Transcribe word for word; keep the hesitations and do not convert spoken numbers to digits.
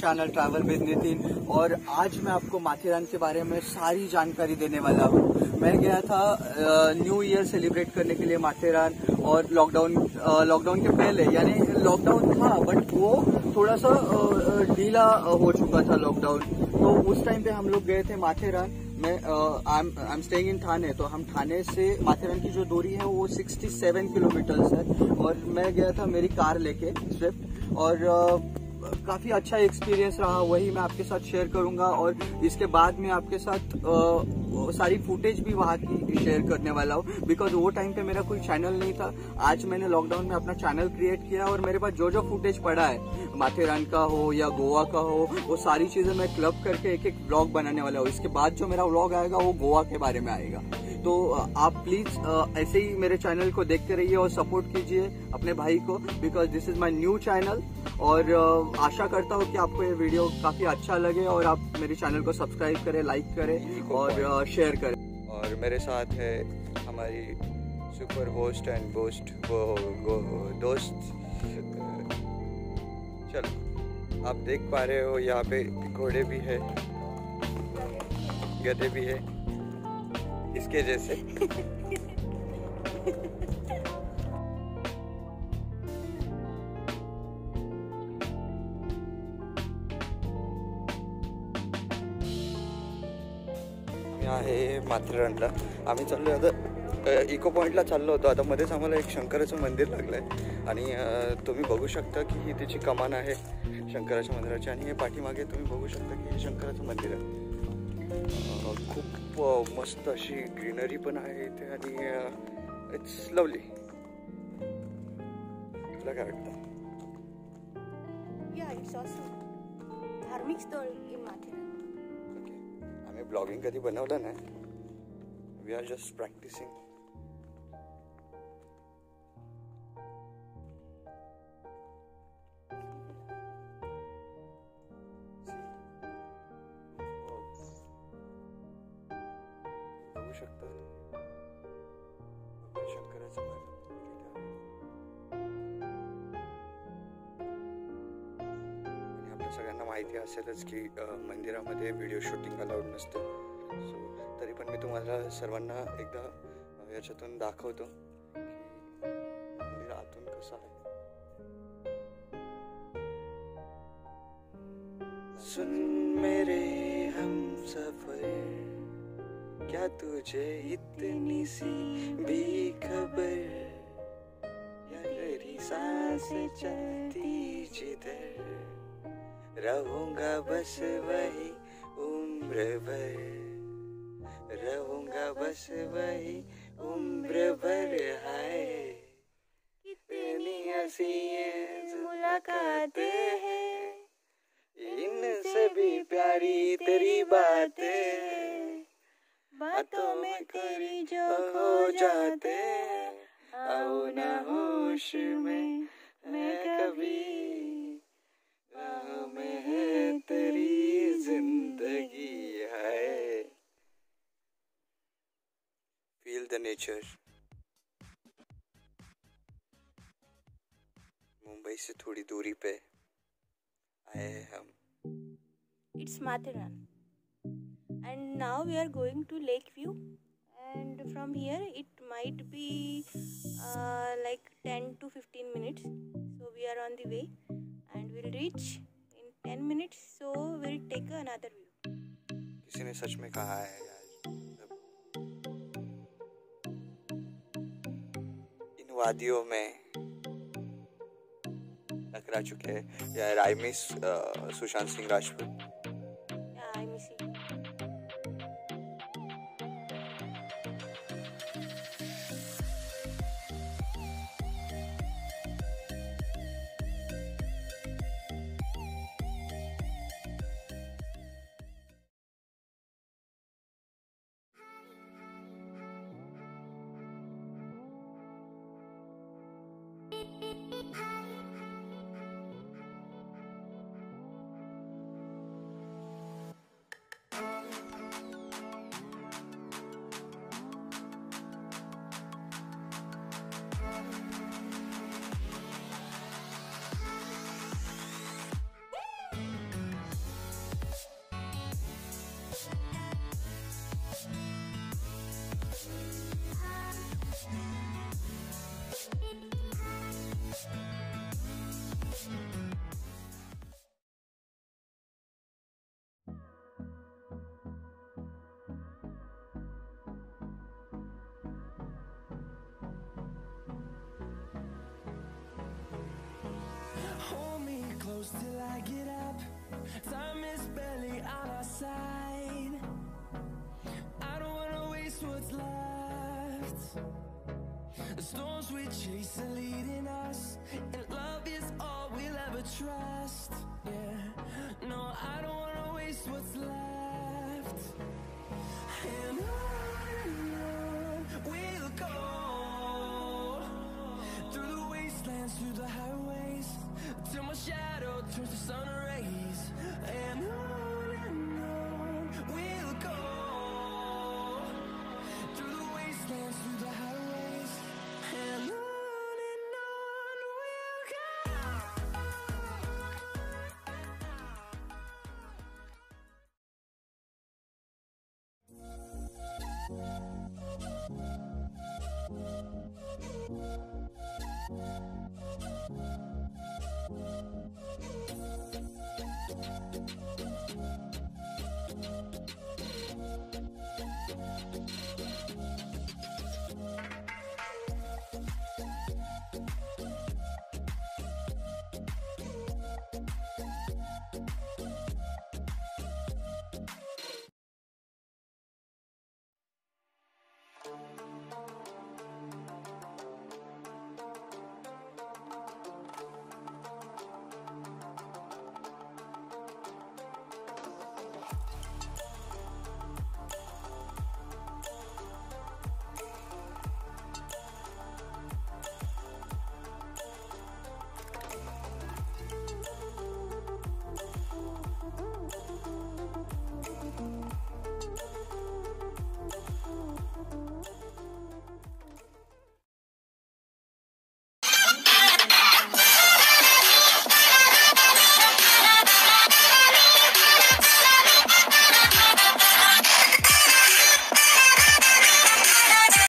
Channel travel with Nitin. और आज मैं आपको माथेरान के बारे में सारी जानकारी देने वाला हूँ। मैं गया था न्यू ईयर सेलिब्रेट करने के लिए माथेरान, और लॉकडाउन लॉकडाउन के पहले, यानी लॉकडाउन था बट वो थोड़ा सा ढीला हो चुका था लॉकडाउन, तो उस टाइम पे हम लोग गए थे माथेरान। मैं आई एम स्टेइंग इन थाने, तो हम थाने से माथेरान की जो दूरी है वो सड़सठ किलोमीटर्स है, और मैं गया था मेरी कार लेके स्विफ्ट, और uh, काफ़ी अच्छा एक्सपीरियंस रहा, वही मैं आपके साथ शेयर करूंगा। और इसके बाद मैं आपके साथ uh, सारी फुटेज भी वहाँ की शेयर करने वाला हूँ, बिकॉज वो टाइम पे मेरा कोई चैनल नहीं था। आज मैंने लॉकडाउन में अपना चैनल क्रिएट किया, और मेरे पास जो जो फुटेज पड़ा है माथेरान का हो या गोवा का हो, वो सारी चीज़ें मैं क्लब करके एक एक व्लॉग बनाने वाला हूँ। इसके बाद जो मेरा व्लॉग आएगा वो गोवा के बारे में आएगा। तो आप प्लीज़ ऐसे ही मेरे चैनल को देखते रहिए और सपोर्ट कीजिए अपने भाई को, because this is my new channel. और आशा करता हूँ कि आपको ये वीडियो काफ़ी अच्छा लगे, और आप मेरे चैनल को सब्सक्राइब करें, लाइक करें और शेयर करें। और मेरे साथ है हमारी सुपर होस्ट एंड बोस्ट दोस्त। चलो, आप देख पा रहे हो यहाँ पे घोड़े भी है, गधे भी है, इसके जैसे। यहाँ हे माथेरानला आम्ही चाललो आता इको पॉइंटला चाललो होतो। आता मध्येच आम्हाला एक शंकराचं मंदिर लागलं आहे, आणि तुम्ही बघू शकता की ही त्याची कमान आहे शंकराच्या मंदिराची, आणि हे पाठीमागे तुम्ही बघू शकता की हे शंकराचं मंदिर आहे। खूप मस्त अशी ग्रीनरी पण आहे इथे, आणि इट्स लवली। तुला काय वाटतं? या इट्स ऑसम धार्मिक स्थळ इन माथेरान। ओके, आम्ही ब्लॉगिंग कधी बनवलं नाही, वी आर जस्ट प्रॅक्टिसिंग। आपल्या सगळ्यांना माहिती असेलच की मंदिरामध्ये व्हिडिओ शूटिंग अलाउड नसते, सो तरी पण मी तुम्हाला सर्वांना एकदा याच्यातून दाखवतो की मंदिर आतून कसं आहे। सुन मेरे हम सफर, क्या तुझे इतनी सी भी खबर, या मेरी सांस चलती जिधर, रहूंगा बस वही उम्र भर, रहूंगा बस वही उम्र भर। हाय कितनी हसी मुलाकातें हैं, इन सभी प्यारी तेरी बातें, बातों में तेरी जो खो जाते, आओ ना होश में मैं कभी, राह में है तेरी जिंदगी है। Feel the nature. मुंबई से थोड़ी दूरी पे आए हैं हम। It's Matheran. And now we are going to Lake View, and from here it might be uh, like ten to fifteen minutes. So we are on the way, and we'll reach in ten minutes. So we'll take another view. किसी ने सच में कहा है यार, इन वादियों में टकरा चुके हैं यार। I miss uh, Sushant Singh Rajput. side. I don't wanna waste what's left. The storms we chase are leading us, and love is all we'll ever trust. Yeah, no, I don't wanna waste what's left. And on and on we'll go.